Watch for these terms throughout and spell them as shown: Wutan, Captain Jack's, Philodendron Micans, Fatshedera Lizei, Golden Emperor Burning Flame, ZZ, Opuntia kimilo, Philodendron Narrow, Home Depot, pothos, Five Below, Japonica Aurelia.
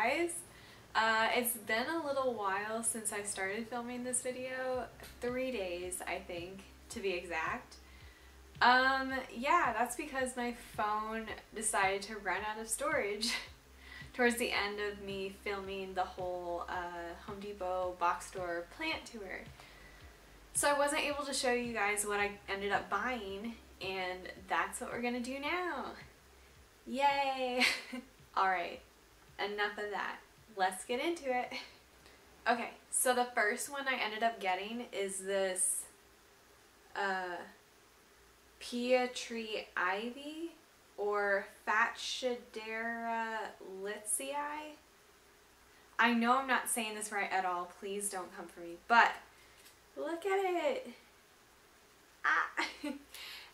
guys. It's been a little while since I started filming this video. 3 days, I think, to be exact. Yeah, that's because my phone decided to run out of storage towards the end of me filming the whole Home Depot box store plant tour. So I wasn't able to show you guys what I ended up buying, and that's what we're gonna do now. Yay! Alright, enough of that. Let's get into it. Okay, so the first one I ended up getting is this Pia Tree Ivy or Fatshedera Lizei. I know I'm not saying this right at all, please don't come for me, but look at it.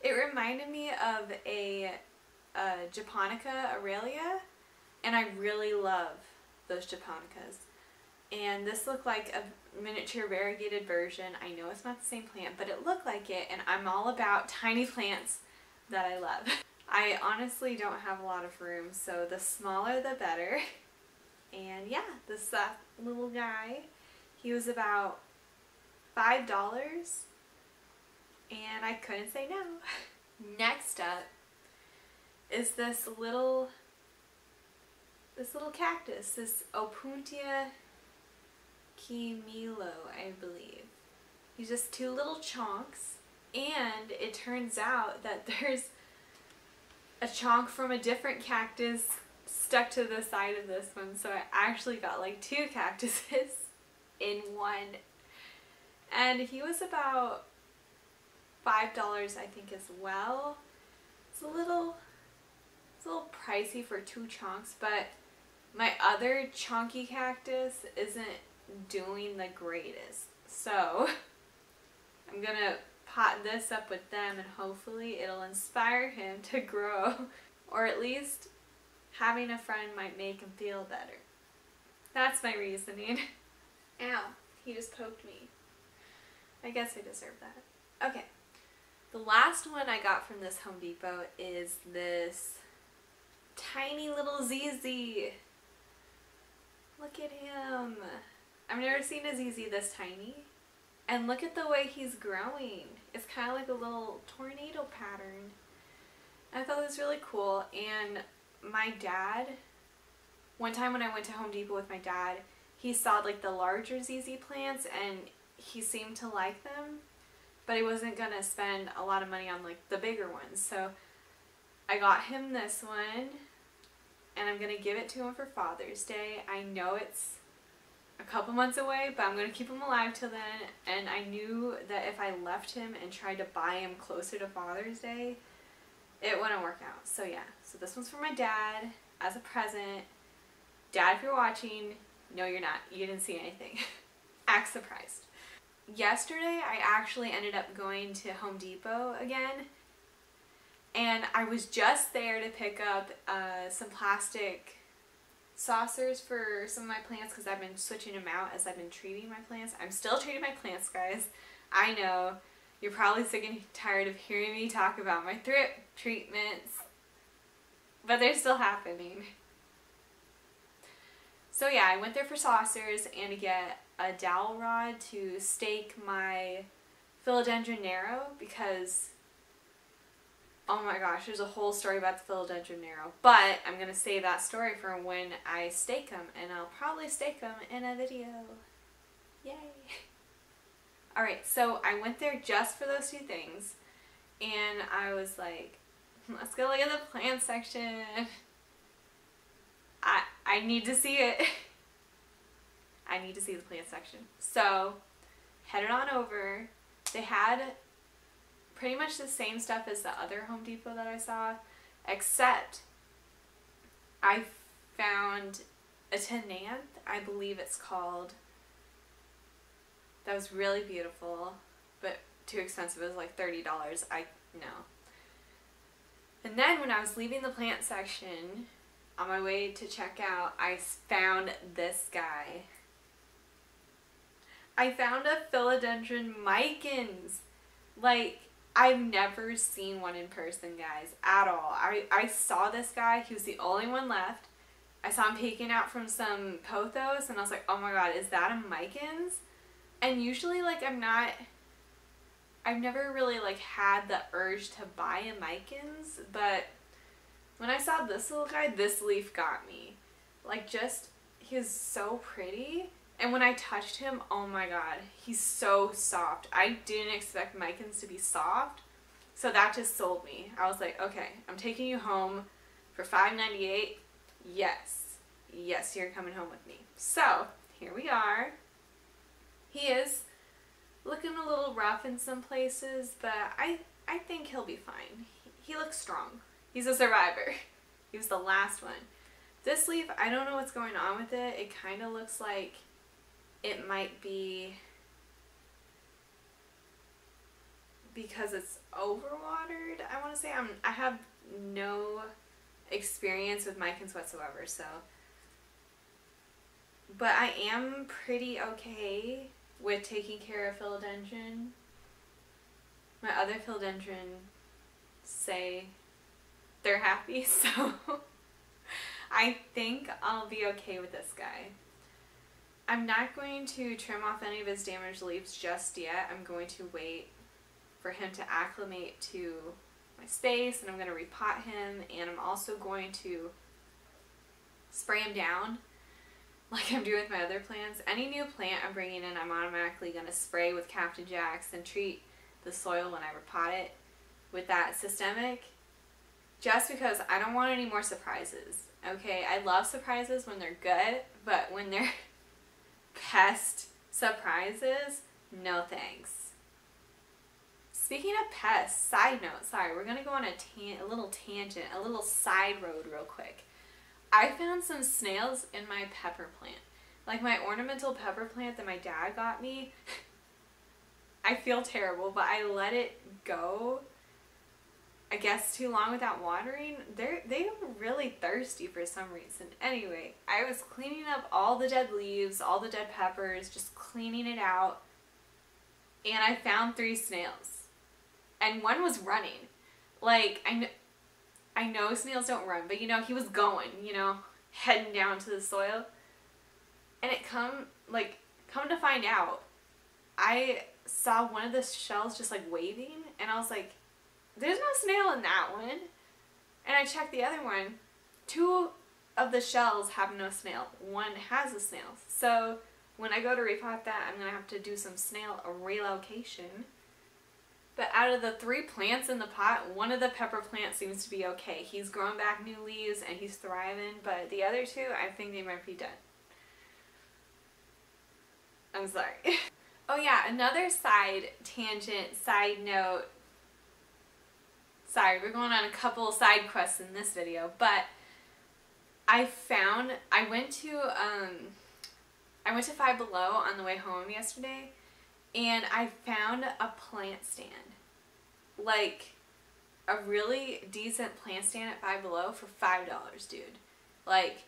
It reminded me of a Japonica Aurelia, and I really love those Japonicas. And this looked like a miniature variegated version. I know it's not the same plant, but it looked like it, and I'm all about tiny plants that I love. I honestly don't have a lot of room, so the smaller the better. And yeah, this little guy, he was about $5, and I couldn't say no. Next up is this little cactus, this Opuntia kimilo, I believe. He's just two little chonks, and it turns out that there's a chonk from a different cactus stuck to the side of this one, so I actually got like two cactuses in one. And he was about $5, I think, as well. It's a little pricey for two chonks, but my other chonky cactus isn't doing the greatest, so I'm gonna pot this up with them, and hopefully it'll inspire him to grow, or at least having a friend might make him feel better. That's my reasoning. Ow, he just poked me. I guess I deserve that. Okay, the last one I got from this Home Depot is this tiny little ZZ. Look at him. I've never seen a ZZ this tiny. And look at the way he's growing. It's kind of like a little tornado pattern. I thought it was really cool. And my dad, one time when I went to Home Depot with my dad, he saw like the larger ZZ plants, and he seemed to like them, but he wasn't gonna spend a lot of money on like the bigger ones. So I got him this one, and I'm gonna give it to him for Father's Day. I know it's a couple months away, but I'm gonna keep him alive till then. And I knew that if I left him and tried to buy him closer to Father's Day, it wouldn't work out. So yeah, so this one's for my dad as a present. Dad, if you're watching, no you're not, you didn't see anything. Act surprised. Yesterday I actually ended up going to Home Depot again, and I was just there to pick up some plastic saucers for some of my plants, because I've been switching them out as I've been treating my plants. I'm still treating my plants, guys. I know you're probably sick and tired of hearing me talk about my drip treatments, but they're still happening. So yeah, I went there for saucers and to get a dowel rod to stake my Philodendron Narrow, because oh my gosh, there's a whole story about the Philodendron Narrow, but I'm gonna save that story for when I stake them, and I'll probably stake them in a video. Yay! Alright, so I went there just for those two things, and I was like, let's go look at the plant section. I need to see it. I need to see the plant section. So headed on over. They had pretty much the same stuff as the other Home Depot that I saw, except I found a tenanth, I believe it's called, that was really beautiful, but too expensive. It was like $30. I know. And then when I was leaving the plant section on my way to check out, I found this guy. I found a Philodendron Micans. Like, I've never seen one in person, guys, at all. I saw this guy. He was the only one left. I saw them taken out from some pothos, and I was like, oh my god, is that a Micans? And usually, like, I've never really, like, had the urge to buy a Micans, but when I saw this little guy, this leaf got me. Like, just, he was so pretty, and when I touched him, oh my god, he's so soft. I didn't expect Micans to be soft, so that just sold me. I was like, okay, I'm taking you home for $5.98. Yes. Yes, you're coming home with me. So, here we are. He is looking a little rough in some places, but I think he'll be fine. He looks strong. He's a survivor. He was the last one. This leaf, I don't know what's going on with it. It kind of looks like it might be because it's overwatered, I want to say. I have no experience with Micans whatsoever, so. But I am pretty okay with taking care of philodendron. My other philodendron say they're happy, so I think I'll be okay with this guy. I'm not going to trim off any of his damaged leaves just yet. I'm going to wait for him to acclimate to my space, and I'm going to repot him, and I'm also going to spray him down like I'm doing with my other plants. Any new plant I'm bringing in, I'm automatically going to spray with Captain Jack's and treat the soil when I repot it with that systemic, just because I don't want any more surprises, okay? I love surprises when they're good, but when they're pest surprises, no thanks. Speaking of pests, side note, sorry, we're going to go on a little tangent, a little side road real quick. I found some snails in my pepper plant. Like my ornamental pepper plant that my dad got me. I feel terrible, but I let it go, I guess, too long without watering. They were really thirsty for some reason. Anyway, I was cleaning up all the dead leaves, all the dead peppers, just cleaning it out. And I found 3 snails. And one was running. Like, I know snails don't run, but, you know, he was going, you know, heading down to the soil. And it come to find out, I saw one of the shells just, like, waving, and I was like, there's no snail in that one. And I checked the other one. 2 of the shells have no snail. 1 has a snail. So when I go to repot that, I'm going to have to do some snail relocation. But out of the 3 plants in the pot, one of the pepper plants seems to be okay. He's growing back new leaves and he's thriving, but the other 2, I think they might be dead. I'm sorry. Oh yeah, another side tangent, side note. Sorry, we're going on a couple side quests in this video, but I went to Five Below on the way home yesterday, and I found a plant stand, like a really decent plant stand at Five Below for $5, dude. Like,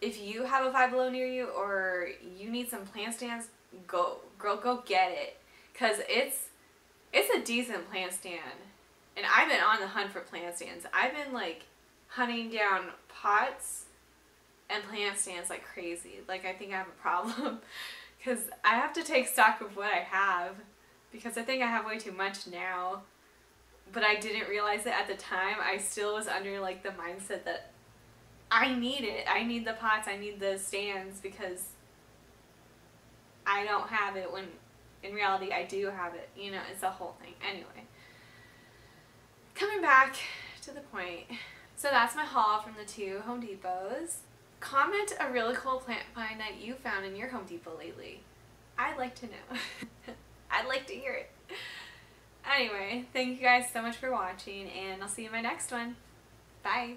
if you have a Five Below near you or you need some plant stands, go, girl, go get it, cause it's a decent plant stand. And I've been on the hunt for plant stands. I've been like hunting down pots and plant stands like crazy. Like, I think I have a problem. Because I have to take stock of what I have, because I think I have way too much now, but I didn't realize it at the time. I still was under like the mindset that I need it. I need the pots, I need the stands, because I don't have it when in reality I do have it. You know, it's a whole thing. Anyway, coming back to the point. So that's my haul from the 2 Home Depots. Comment a really cool plant find that you found in your Home Depot lately. I'd like to know. I'd like to hear it. Anyway, thank you guys so much for watching, and I'll see you in my next one. Bye!